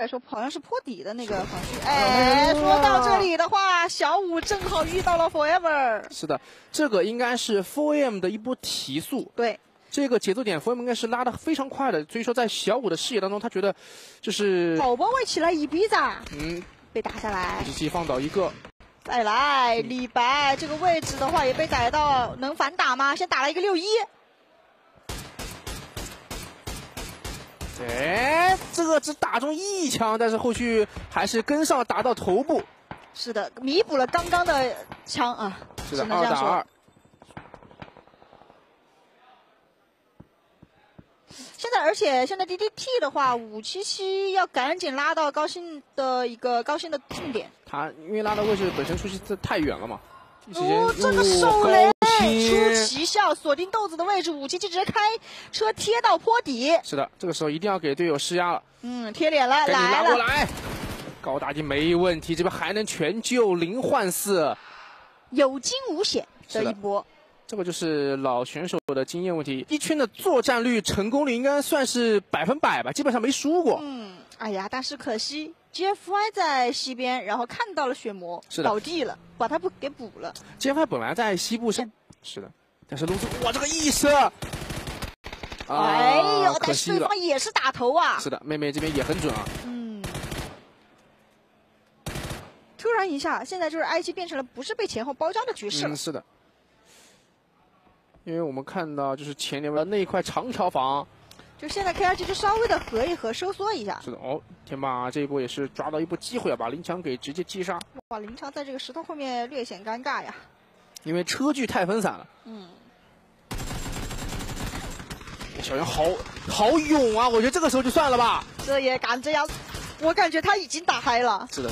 来说好像是破底的那个防区。哎，说到这里的话，小五正好遇到了 Forever。是的，这个应该是 4AM 的一波提速。对。这个节奏点 ，Forever 应该是拉得非常快的，所以说在小五的视野当中，他觉得就是跑波位起来一鼻子，被打下来，直接放倒一个。 再来，李白这个位置的话也被逮到，能反打吗？先打了一个6-1。哎，这个只打中一枪，但是后续还是跟上打到头部。是的，弥补了刚刚的枪啊。是的，2打2。现在，而且现在 DDT 的话，577要赶紧拉到高新的一个高新的重点。 他因为拉的位置本身出去太远了嘛，哦，这个手雷出奇效，锁定豆子的位置，577直接开车贴到坡底。是的，这个时候一定要给队友施压了。贴脸了，来了，来，高打击没问题，这边还能全救0换4，有惊无险的一波。这个就是老选手的经验问题，一圈的作战率成功率应该算是100%吧，基本上没输过。哎呀，但是可惜。 GFY 在西边，然后看到了血魔，倒地了，把他给补了。GFY 本来在西部上，是的，但是龙珠，哇，这个意识，哎呦，但是对方也是打头啊。是的，妹妹这边也很准啊。突然一下，现在就是 IG 变成了不是被前后包夹的局势了。是的，因为我们看到就是前两边那一块长条房。 就现在 KRG 就稍微的合一合，收缩一下。是的，哦，天霸这一波也是抓到一波机会啊，把林强给直接击杀。哇，林强在这个石头后面略显尴尬呀，因为车距太分散了。小杨好勇啊！我觉得这个时候就算了吧。这也敢这样，我感觉他已经打嗨了。是的，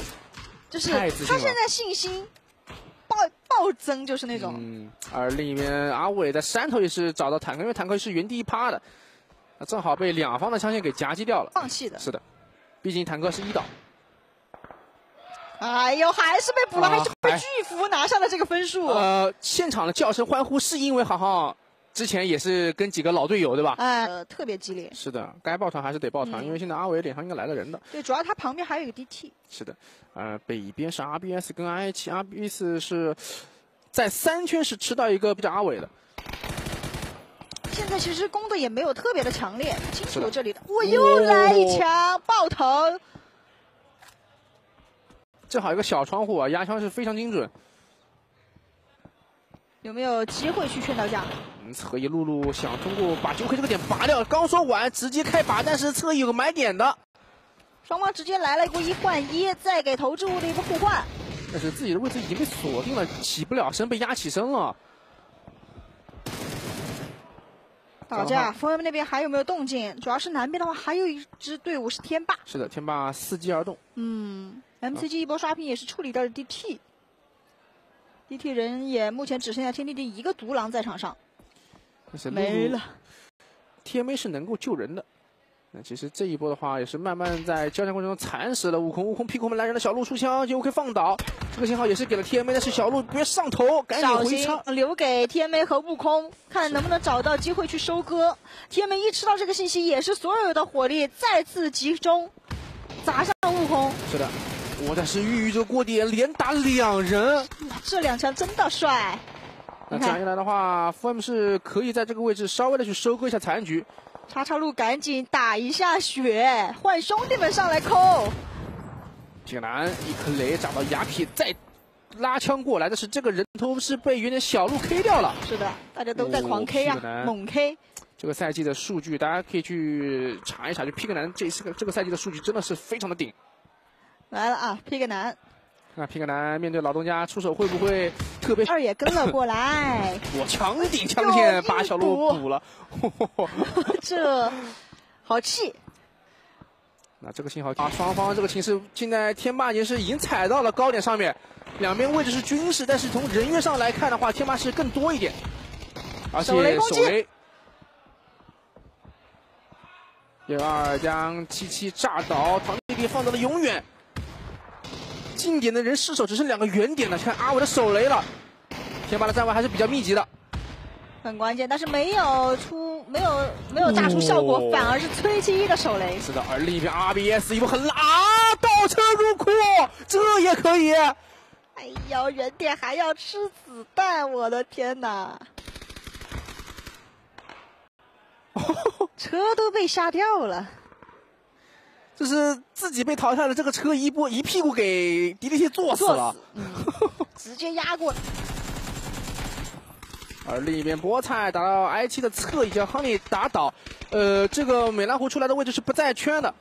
就是他现在信心暴增，就是那种。而另一边阿伟在山头也是找到坦克，因为坦克是原地一趴的。 正好被两方的枪线给夹击掉了，放弃的。是的，毕竟坦克是1倒。哎呦，还是被补了，还是被巨幅拿下了这个分数。现场的叫声欢呼是因为航航之前也是跟几个老队友对吧？特别激烈。是的，该抱团还是得抱团，因为现在阿伟脸上应该来了人的。对，主要他旁边还有一个 DT。是的，北边是 RBS 跟 I7，RBS 是在3圈是吃到一个比较阿伟的。 现在其实攻的也没有特别的强烈，清楚这里的，我又来一枪爆头，正好一个小窗户啊，压枪是非常精准。有没有机会去劝到架？侧翼露露想通过把9K这个点拔掉，刚说完直接开拔，但是侧翼有个买点的，双方直接来了一波1换1，再给投掷物的一个互换，但是自己的位置已经被锁定了，起不了身，被压起身了。 打架，枫叶那边还有没有动静？主要是南边的话，还有一支队伍是天霸。是的，天霸伺机而动。MCG 一波刷屏也是处理掉了 DT，DT 人也目前只剩下天地地一个独狼在场上，没了。TMA 是能够救人的，那其实这一波的话也是慢慢在交战过程中蚕食了悟空，悟空屁股后面来人的小鹿出枪就 OK 放倒，这个信号也是给了 TMA， 但是小鹿别上头，赶紧回枪，留给 TMA 和悟空，看能不能找到机会去收割。TMA 一吃到这个信息，也是所有的火力再次集中砸向悟空。是的，我但是玉玉这锅底连打2人，这2枪真的帅。那这样一来的话 ，FM 是可以在这个位置稍微的去收割一下残局。 叉叉路，赶紧打一下血，换兄弟们上来扣。竟然一颗雷炸到雅痞，再拉枪过来，但是这个人头是被有点小路 K 掉了。是的，大家都在狂 K 啊，猛 K。这个赛季的数据大家可以去查一查，就 Pick 男这个赛季的数据真的是非常的顶。来了啊 ，Pick 男。那 Pick 男面对老东家出手会不会特别？二也跟了过来。我强顶枪线把小路补了。 这好气！那这个信号啊，双方这个情势，现在天霸也是已经踩到了高点上面，两边位置是均势，但是从人员上来看的话，天霸是更多一点，而且手雷。6-2将77炸倒，唐弟弟放到了永远。近点的人失手只剩2个远点了，看阿伟的手雷了。天霸的站位还是比较密集的。很关键，但是没有炸出效果，反而是崔七一的手雷。是的，而另一边 RBS 一步很辣，倒车入库，这也可以。哎呦，原点还要吃子弹，我的天哪！车都被杀掉了，就是自己被淘汰了。这个车一屁股给DDT坐死了，直接压过来。而另一边，菠菜打到 I7 的侧翼，将 Honey 打倒。这个美兰湖出来的位置是不在圈的。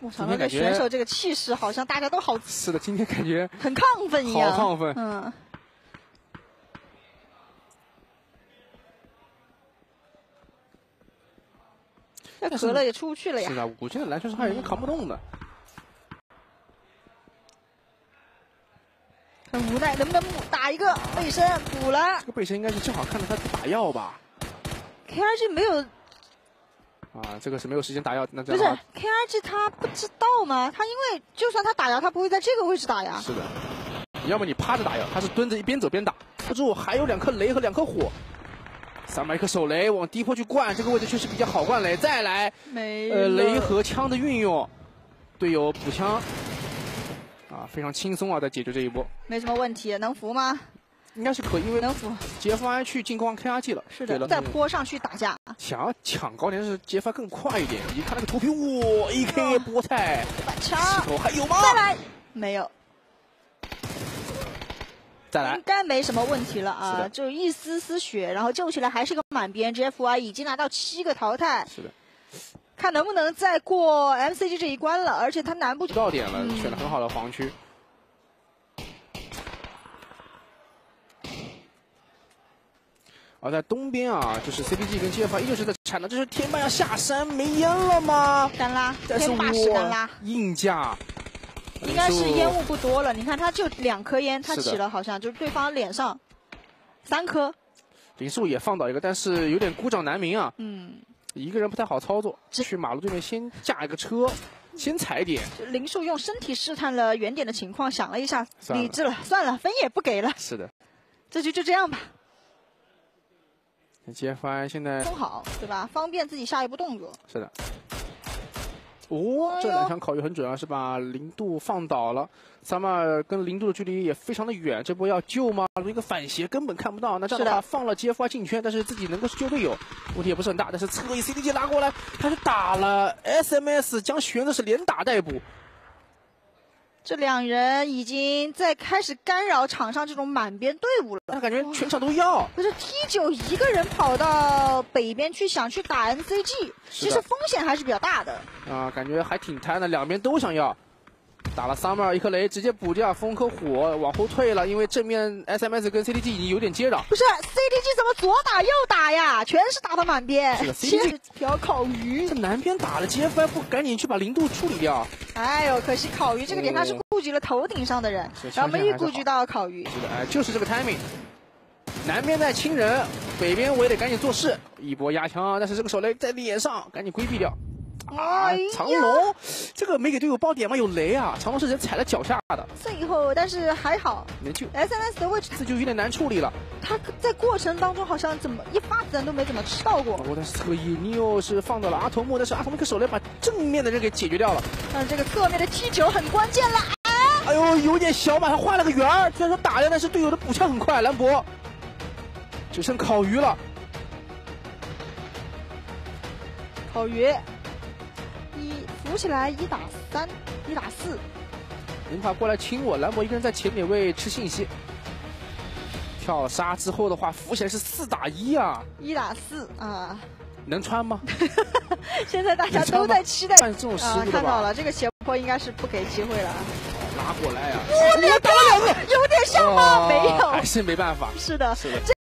我想到这选手这个气势，好像大家都好。是的，今天感觉很亢奋一样。好亢奋，嗯。那可乐也出不去了呀！是的，我觉得蓝圈是还有人扛不动的，很无奈。能不能打一个背身补了？这个背身应该是正好看到他打药吧 ？KRG 没有啊，这个是没有时间打药。那不是 KRG 他不知道吗？他因为就算他打药，他不会在这个位置打呀。是的，要么你趴着打药，他是蹲着一边走边打。不住，还有两颗雷和两颗火。300颗手雷往低坡去灌，这个位置确实比较好灌雷。再来，雷和枪的运用，队友补枪，啊，非常轻松啊，在解决这一波。没什么问题，能扶吗？应该是可以，因为能扶。GFY 去进攻 KRG 了，是的，在坡上去打架。想要抢高点是 GFY 更快一点。你看那个头皮，哇 ，AK 菠菜，满枪，还有吗？再来，没有。再来应该没什么问题了啊，就一丝丝血，然后救起来还是个满编。GFY 已经拿到7个淘汰，是的，看能不能再过 MCG 这一关了，而且他难不到点了，选了很好的黄区。而在东边啊，就是 CPG 跟 GFY 依旧是在缠斗，这是天霸要下山没烟了吗？干拉，天霸是干拉，硬架。应该是烟雾不多了，你看他就2颗烟，他起了好像就是对方脸上3颗。林树也放倒一个，但是有点孤掌难鸣啊。嗯，一个人不太好操作。去马路对面先架一个车，先踩点。林树用身体试探了原点的情况，想了一下，理智了，算了，分也不给了。是的，这局就这样吧。GFY 现在封好，对吧？方便自己下一步动作。是的。哦，这两枪考虑很准啊，是把零度放倒了。Summer跟零度的距离也非常的远，这波要救吗？一个反斜根本看不到。那这样的话放了 GFY 进圈，但是自己能够救队友，问题也不是很大。但是侧翼 CDG 拉过来，他是打了 SMS， 将玄的是连打带补。这两人已经在开始干扰场上这种满编队伍了，但感觉全场都要。可是 T9 一个人跑到北边去想去打 MCG， 其实风险还是比较大的。啊，感觉还挺贪的，两边都想要。打了 Summer 一颗雷，直接补掉，封颗火往后退了，因为正面 SMS 跟 CDG 已经有点接壤。不是 CDG 怎么左打右打呀？全是打到满编。是的 ，CDG 条烤鱼。这南边打了 GFY 不赶紧去把零度处理掉？哎呦，可惜烤鱼这个点他是顾及了头顶上的人，然后没顾及到烤鱼。是的，哎，就是这个 timing。南边在清人，北边我也得赶紧做事，一波压枪，但是这个手雷在脸上，赶紧规避掉。啊！长龙，这个没给队友爆点吗？有雷啊！长龙是人踩在脚下的。最后，但是还好，能救。SNS 的位置就有点难处理了。他在过程当中好像怎么一发子弹都没怎么吃到过。我的侧翼，你又是放到了阿童木，但是阿童木一个手雷把正面的人给解决掉了。但这个侧面的 T9 很关键了。哎呦，有点小马，他画了个圆儿，虽然说打掉，但是队友的补枪很快。兰博只剩烤鱼了。烤鱼。扶起来1打3，1打4。林塔过来亲我，兰博一个人在前面位吃信息。跳杀之后的话，扶起来是4打1啊，1打4啊，能穿吗？现在大家都在期待啊，看到了这个斜坡应该是不给机会了。拉过来啊！我打了2个，有点像吗？没有，还是没办法。是的，是的。